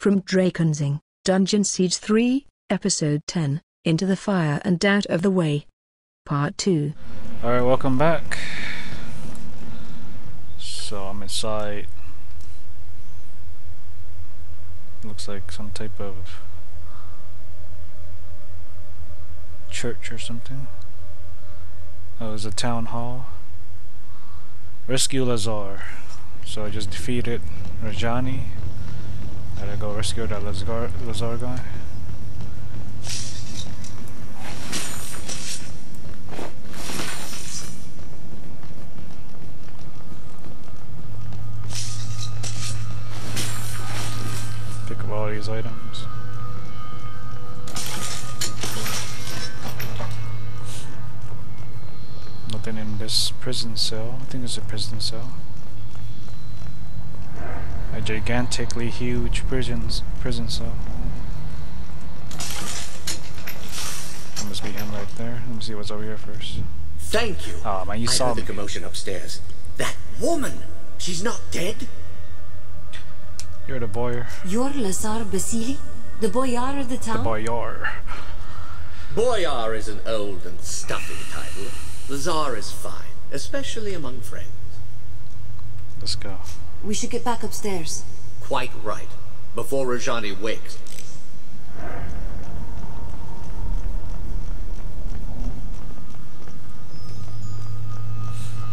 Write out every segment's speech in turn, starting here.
From Drakonzing, Dungeon Siege III, Episode 10, Into the Fire and Out of the Way. Part 2. Alright, welcome back. So I'm inside. Looks like some type of church or something. Oh, it was a town hall. Rescue Lazar. So I just defeated Rajani. Gotta go rescue that Lazar guy. Pick up all these items. Nothing in this prison cell. I think it's a prison cell. A gigantically huge prison cell. That must be him right there. Let me see what's over here first. Thank you. Ah, man, you saw the commotion upstairs. That woman, she's not dead. You're the boyar. You're Lazar Basili, the boyar of the town. The boyar. Boyar is an old and stuffy title. Lazar is fine, especially among friends. Let's go. We should get back upstairs. Quite right. Before Rajani wakes.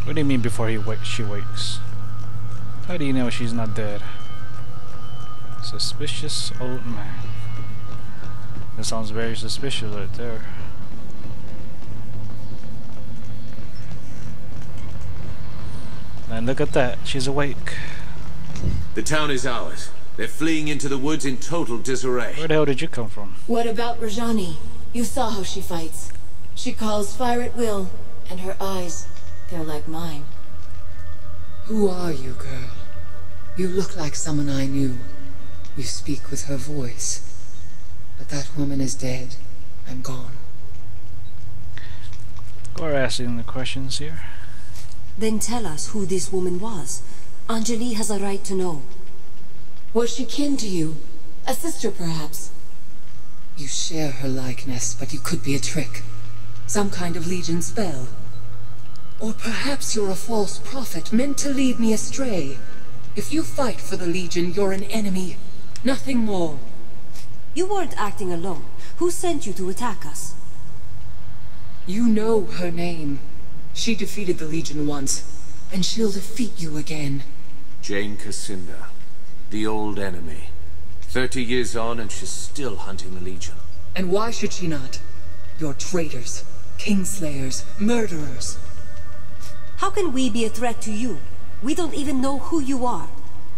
What do you mean before she wakes? How do you know she's not dead? Suspicious old man. That sounds very suspicious right there. And look at that, she's awake. The town is ours. They're fleeing into the woods in total disarray. Where the hell did you come from? What about Rajani? You saw how she fights. She calls fire at will, and her eyes, they're like mine. Who are you, girl? You look like someone I knew. You speak with her voice. But that woman is dead and gone. Go asking the questions here. Then tell us who this woman was. Anjali has a right to know. Was she kin to you? A sister, perhaps? You share her likeness, but you could be a trick. Some kind of legion spell. Or perhaps you're a false prophet, meant to lead me astray. If you fight for the legion, you're an enemy. Nothing more. You weren't acting alone. Who sent you to attack us? You know her name. She defeated the Legion once, and she'll defeat you again. Jeyne Kassynder, the old enemy. 30 years on, and she's still hunting the Legion. And why should she not? You're traitors, kingslayers, murderers. How can we be a threat to you? We don't even know who you are.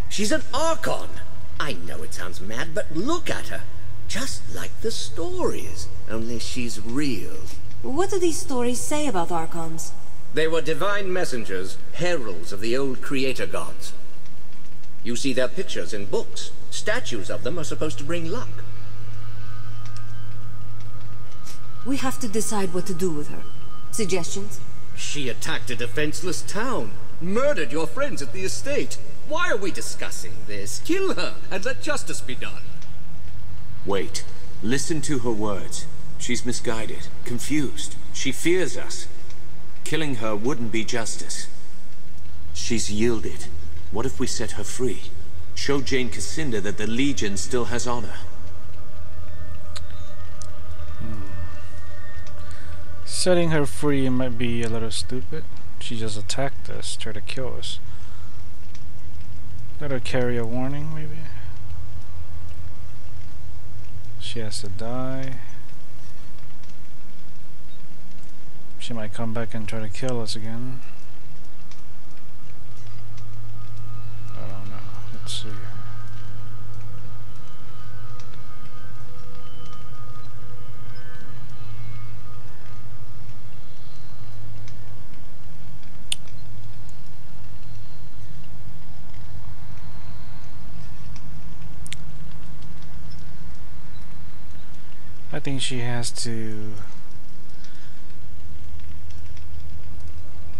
She's an Archon. I know it sounds mad, but look at her. Just like the stories, only she's real. What do these stories say about Archons? They were divine messengers, heralds of the old creator gods. You see their pictures in books. Statues of them are supposed to bring luck. We have to decide what to do with her. Suggestions? She attacked a defenseless town, murdered your friends at the estate. Why are we discussing this? Kill her and let justice be done. Wait. Listen to her words. She's misguided, confused. She fears us. Killing her wouldn't be justice. She's yielded. What if we set her free? Show Jeyne Kassynder that the Legion still has honor. Setting her free might be a little stupid. She just attacked us, tried to kill us. Let her carry a warning, maybe? She has to die. She might come back and try to kill us again. I don't know. Let's see. I think she has to...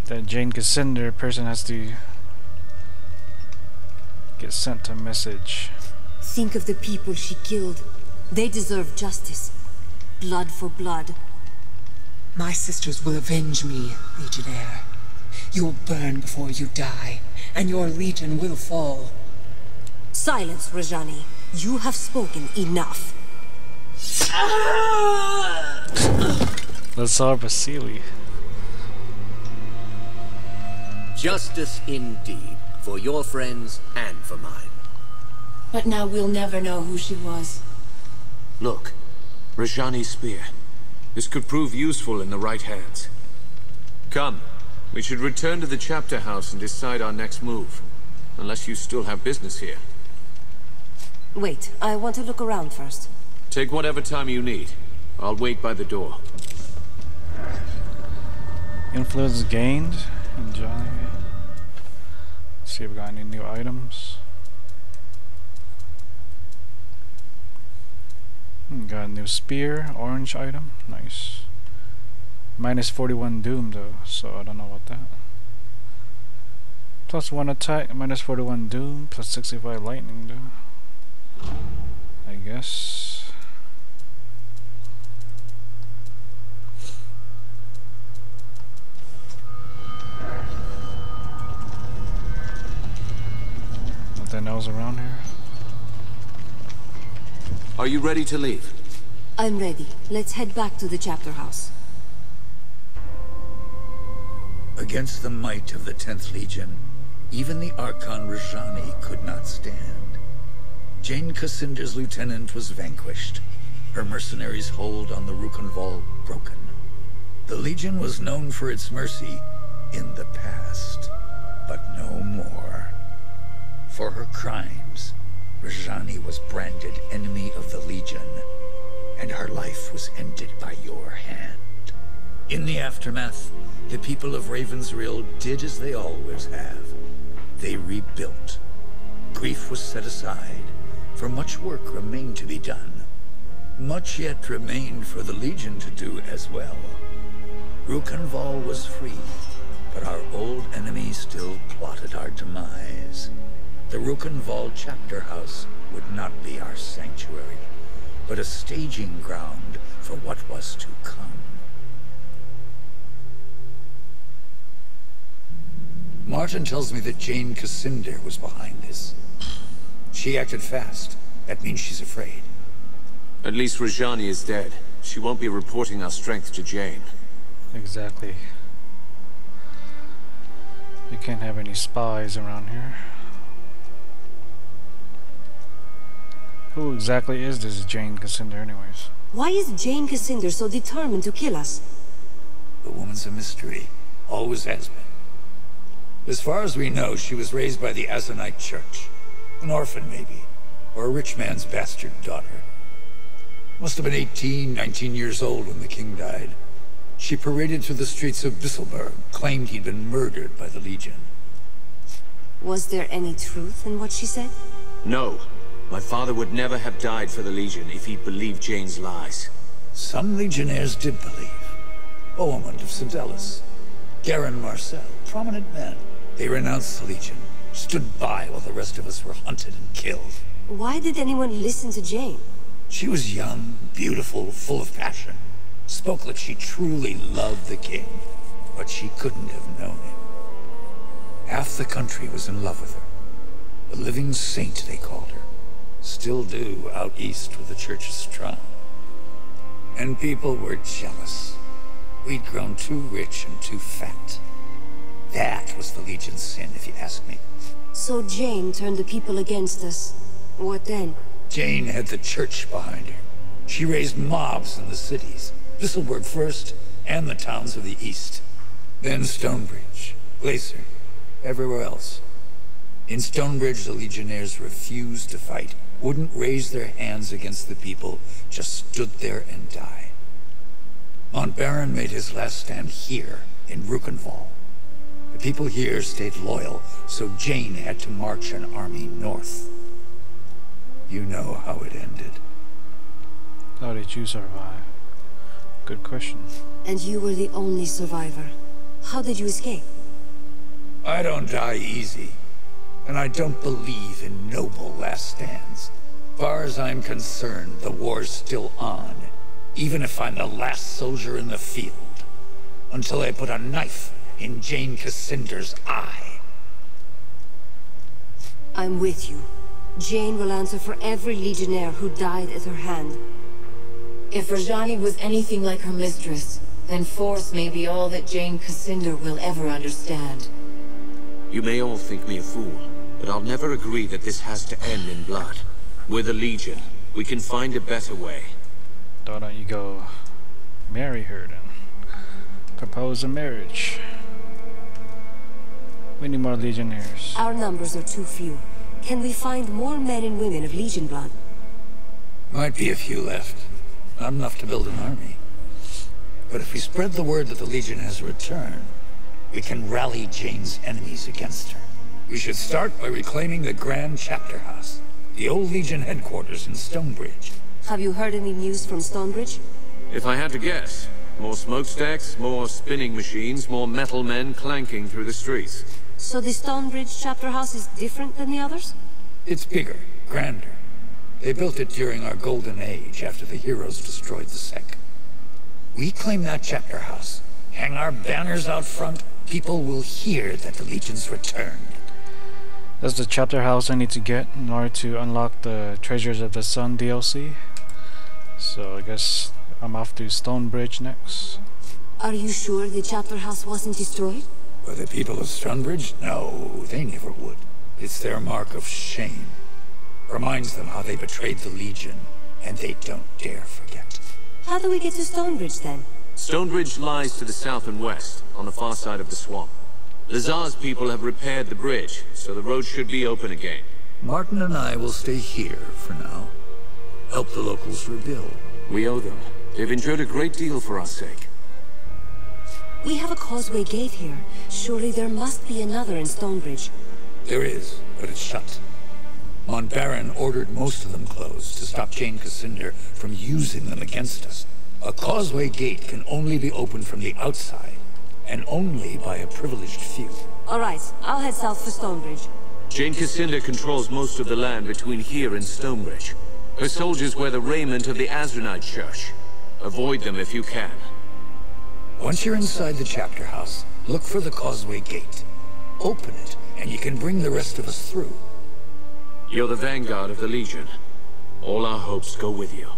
That Jeyne Kassynder person has to get sent a message. Think of the people she killed. They deserve justice. Blood for blood. My sisters will avenge me, Legionnaire. You'll burn before you die, and your legion will fall. Silence, Rajani. You have spoken enough. Lazar Basili. Justice indeed, for your friends and for mine. But now we'll never know who she was. Look, Rajani's spear. This could prove useful in the right hands. Come, we should return to the chapter house and decide our next move. Unless you still have business here. Wait, I want to look around first. Take whatever time you need. I'll wait by the door. Influence gained. Enjoy. See if we got any new items. Got a new spear, orange item, nice. Minus 41 doom though, so I don't know about that. Plus 1 attack, minus 41 doom, plus 65 lightning though. I guess. Nothing else around here. Are you ready to leave? I'm ready. Let's head back to the chapter house. Against the might of the 10th Legion, even the Archon Rajani could not stand. Jeyne Kassynder's lieutenant was vanquished, her mercenaries' hold on the Rukunval broken. The Legion was known for its mercy in the past, but no more. For her crimes, Rajani was branded enemy of the Legion, and her life was ended by your hand. In the aftermath, the people of Raven's Rill did as they always have. They rebuilt. Grief was set aside, for much work remained to be done. Much yet remained for the Legion to do as well. Rukunval was free, but our old enemy still plotted our demise. The Rukunval chapter house would not be our sanctuary, but a staging ground for what was to come. Martin tells me that Jeyne Kassynder was behind this. She acted fast. That means she's afraid. At least Rajani is dead. She won't be reporting our strength to Jane. Exactly. We can't have any spies around here. Who exactly is this Jeyne Kassynder anyways? Why is Jeyne Kassynder so determined to kill us? The woman's a mystery. Always has been. As far as we know, she was raised by the Azunite Church. An orphan, maybe. Or a rich man's bastard daughter. Must have been 18, 19 years old when the king died. She paraded through the streets of Wieselberg, claimed he'd been murdered by the Legion. Was there any truth in what she said? No. My father would never have died for the Legion if he'd believed Jane's lies. Some Legionnaires did believe. Bohemond of St. Ellis, Garen Marcel, prominent men. They renounced the Legion, stood by while the rest of us were hunted and killed. Why did anyone listen to Jane? She was young, beautiful, full of passion. Spoke like she truly loved the king, but she couldn't have known him. Half the country was in love with her. A living saint, they called her. Still do, out east where the church is strong. And people were jealous. We'd grown too rich and too fat. That was the Legion's sin, if you ask me. So Jane turned the people against us. What then? Jane had the church behind her. She raised mobs in the cities. Thistleburg first, and the towns of the east. Then Stonebridge, Glaser, everywhere else. In Stonebridge, the Legionnaires refused to fight, wouldn't raise their hands against the people, just stood there and died. Montbaron made his last stand here, in Rukunval. The people here stayed loyal, so Jane had to march an army north. You know how it ended. How did you survive? Good question. And you were the only survivor. How did you escape? I don't die easy. And I don't believe in noble last stands. Far as I'm concerned, the war's still on, even if I'm the last soldier in the field, until I put a knife in Jeyne Kassynder's eye. I'm with you. Jane will answer for every legionnaire who died at her hand. If Rajani was anything like her mistress, then force may be all that Jeyne Kassynder will ever understand. You may all think me a fool, but I'll never agree that this has to end in blood. We're the Legion. We can find a better way. Why don't you go marry her then? Propose a marriage. We need more legionnaires. Our numbers are too few. Can we find more men and women of Legion blood? Might be a few left. Not enough to build an army. But if we spread the word that the Legion has returned, we can rally Jane's enemies against her. We should start by reclaiming the Grand Chapter House, the old Legion headquarters in Stonebridge. Have you heard any news from Stonebridge? If I had to guess, more smokestacks, more spinning machines, more metal men clanking through the streets. So the Stonebridge Chapter House is different than the others? It's bigger, grander. They built it during our golden age, after the heroes destroyed the Sek. We claim that chapter house, hang our banners out front, people will hear that the Legion's returned. That's the chapter house I need to get in order to unlock the Treasures of the Sun DLC. So I guess I'm off to Stonebridge next. Are you sure the chapter house wasn't destroyed? By the people of Stonebridge? No, they never would. It's their mark of shame. Reminds them how they betrayed the Legion, and they don't dare forget. How do we get to Stonebridge, then? Stonebridge lies to the south and west, on the far side of the swamp. Lazar's people have repaired the bridge, so the road should be open again. Martin and I will stay here, for now. Help the locals rebuild. We owe them. They've endured a great deal for our sake. We have a causeway gate here. Surely there must be another in Stonebridge. There is, but it's shut. Montbaron ordered most of them closed to stop Jeyne Kassynder from using them against us. A causeway gate can only be opened from the outside, and only by a privileged few. Alright, I'll head south for Stonebridge. Jeyne Kassynder controls most of the land between here and Stonebridge. Her soldiers wear the raiment of the Azunite Church. Avoid them if you can. Once you're inside the chapter house, look for the causeway gate. Open it, and you can bring the rest of us through. You're the vanguard of the Legion. All our hopes go with you.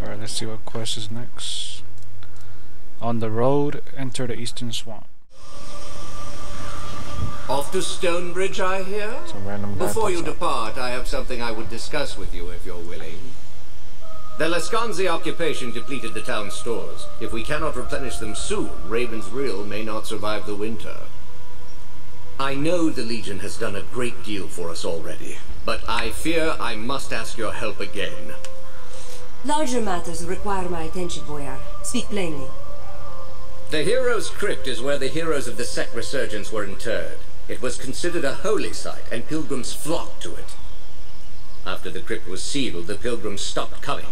Alright, let's see what quest is next. On the road, enter the Eastern Swamp. Off to Stonebridge, I hear? Some random guy. Before you depart, I have something I would discuss with you if you're willing. The Lasconzi occupation depleted the town's stores. If we cannot replenish them soon, Raven's Rill may not survive the winter. I know the Legion has done a great deal for us already, but I fear I must ask your help again. Larger matters require my attention, Boyar. Speak plainly. The Hero's Crypt is where the heroes of the Set Resurgence were interred. It was considered a holy site, and pilgrims flocked to it. After the crypt was sealed, the pilgrims stopped coming.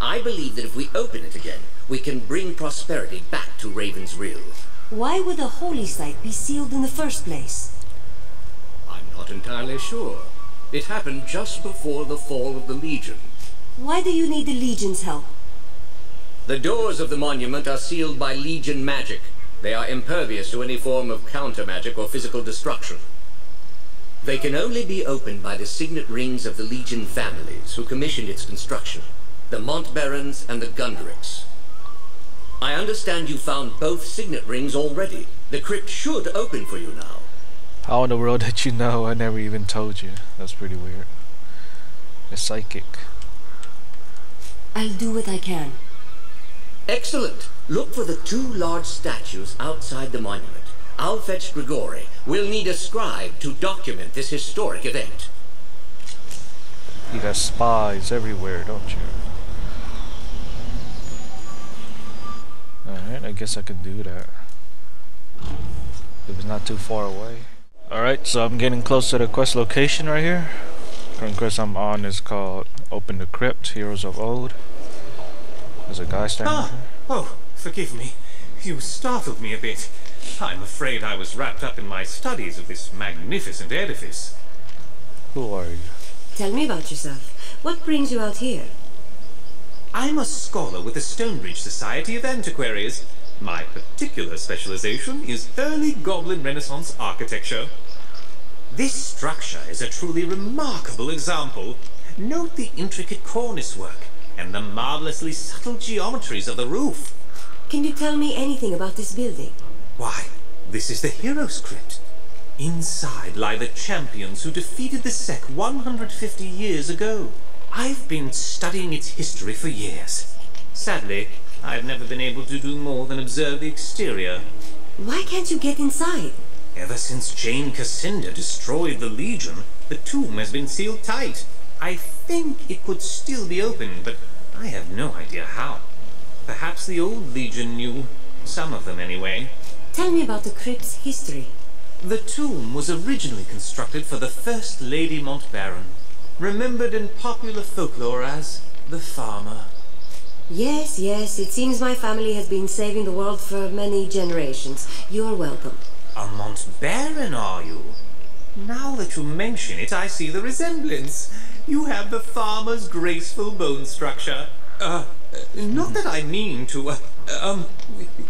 I believe that if we open it again, we can bring prosperity back to Raven's Rill. Why would a holy site be sealed in the first place? I'm not entirely sure. It happened just before the fall of the Legion. Why do you need the Legion's help? The doors of the monument are sealed by Legion magic. They are impervious to any form of counter-magic or physical destruction. They can only be opened by the Signet Rings of the Legion families who commissioned its construction. The Montbarons and the Gundryx. I understand you found both signet rings already. The crypt should open for you now. How in the world did you know? I never even told you. That's pretty weird. A psychic. I'll do what I can. Excellent. Look for the two large statues outside the monument. I'll fetch Grigori. We'll need a scribe to document this historic event. You got spies everywhere, don't you? Alright, I guess I could do that. It was not too far away. Alright, so I'm getting close to the quest location right here. The current quest I'm on is called Open the Crypt, Heroes of Old. There's a guy standing there. Oh, forgive me. You startled me a bit. I'm afraid I was wrapped up in my studies of this magnificent edifice. Who are you? Tell me about yourself. What brings you out here? I'm a scholar with the Stonebridge Society of Antiquaries. My particular specialization is early Goblin Renaissance architecture. This structure is a truly remarkable example. Note the intricate cornice work and the marvelously subtle geometries of the roof. Can you tell me anything about this building? Why, this is the Hero's Crypt. Inside lie the champions who defeated the Sek 150 years ago. I've been studying its history for years. Sadly, I've never been able to do more than observe the exterior. Why can't you get inside? Ever since Jeyne Kassynder destroyed the Legion, the tomb has been sealed tight. I think it could still be open, but I have no idea how. Perhaps the old Legion knew, some of them anyway. Tell me about the crypt's history. The tomb was originally constructed for the First Lady Montbaron, remembered in popular folklore as the farmer. Yes, yes, it seems my family has been saving the world for many generations. You're welcome. A Montbaron, are you? Now that you mention it, I see the resemblance. You have the farmer's graceful bone structure. Not that I mean to,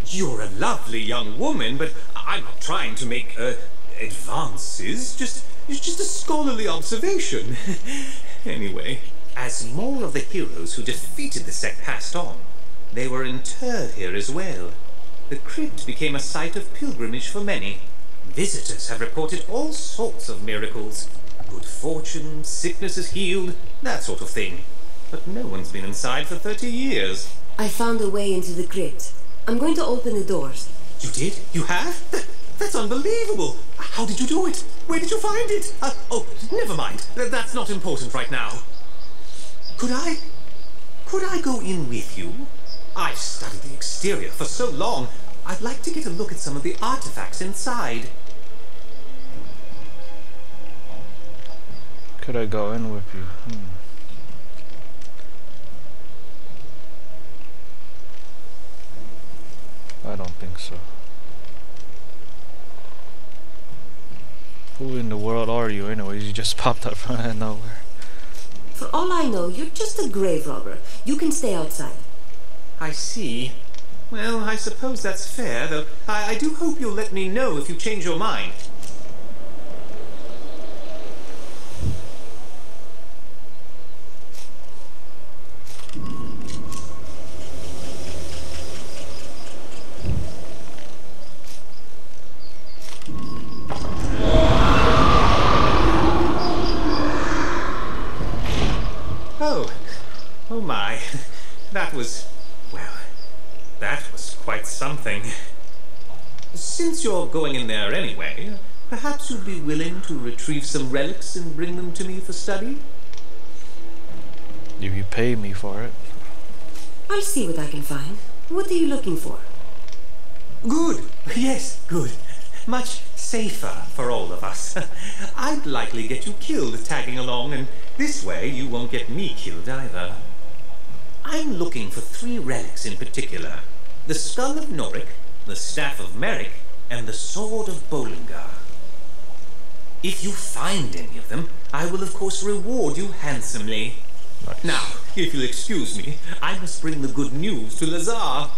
you're a lovely young woman, but I'm not trying to make, advances, just a scholarly observation. Anyway, as more of the heroes who defeated the sect passed on, they were interred here as well. The crypt became a site of pilgrimage for many. Visitors have reported all sorts of miracles. Good fortune, sicknesses healed, that sort of thing. But no one's been inside for 30 years. I found a way into the crypt. I'm going to open the doors. You did? You have? That's unbelievable! How did you do it? Where did you find it? Oh, never mind. That's not important right now. Could I go in with you? I've studied the exterior for so long, I'd like to get a look at some of the artifacts inside. Could I go in with you? I don't think so. Who in the world are you anyways? You just popped up from out of nowhere. For all I know, you're just a grave robber. You can stay outside. I see. Well, I suppose that's fair, though I do hope you'll let me know if you change your mind. Oh my, that was... well, that was quite something. Since you're going in there anyway, perhaps you'd be willing to retrieve some relics and bring them to me for study? If you pay me for it. I'll see what I can find. What are you looking for? Good! Yes, good. Much safer for all of us. I'd likely get you killed tagging along, and this way you won't get me killed either. I'm looking for three relics in particular. The skull of Norik, the staff of Merrick, and the sword of Bolingbroke. If you find any of them, I will of course reward you handsomely. Nice. Now, if you'll excuse me, I must bring the good news to Lazar.